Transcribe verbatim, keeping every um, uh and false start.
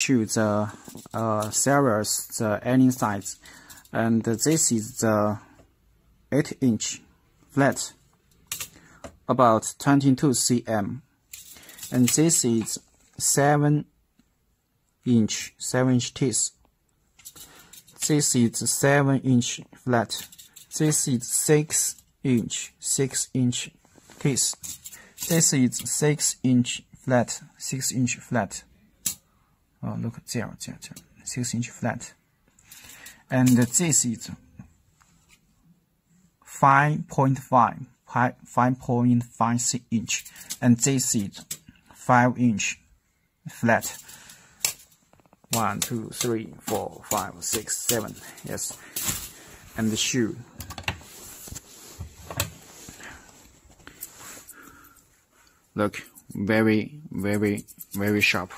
to the uh, servers, the any size, and this is the eight inch flat, about twenty-two centimeters, and this is seven inch, seven inch teeth. This is seven inch flat. This is six inch, six inch teeth. This is six inch flat, six inch flat. Oh, look, there, there, there, six inch flat. And this is five point five, five point five inch, and this is five inch flat. One, two, three, four, five, six, seven. Yes, and the shoe. Look, very, very, very sharp.